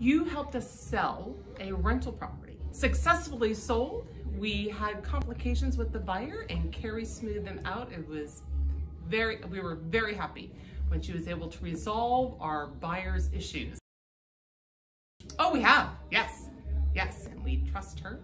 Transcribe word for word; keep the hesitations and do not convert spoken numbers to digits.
You helped us sell a rental property. Successfully sold. We had complications with the buyer and Kari smoothed them out. It was very, we were very happy when she was able to resolve our buyer's issues. Oh, we have, yes, yes. And we trust her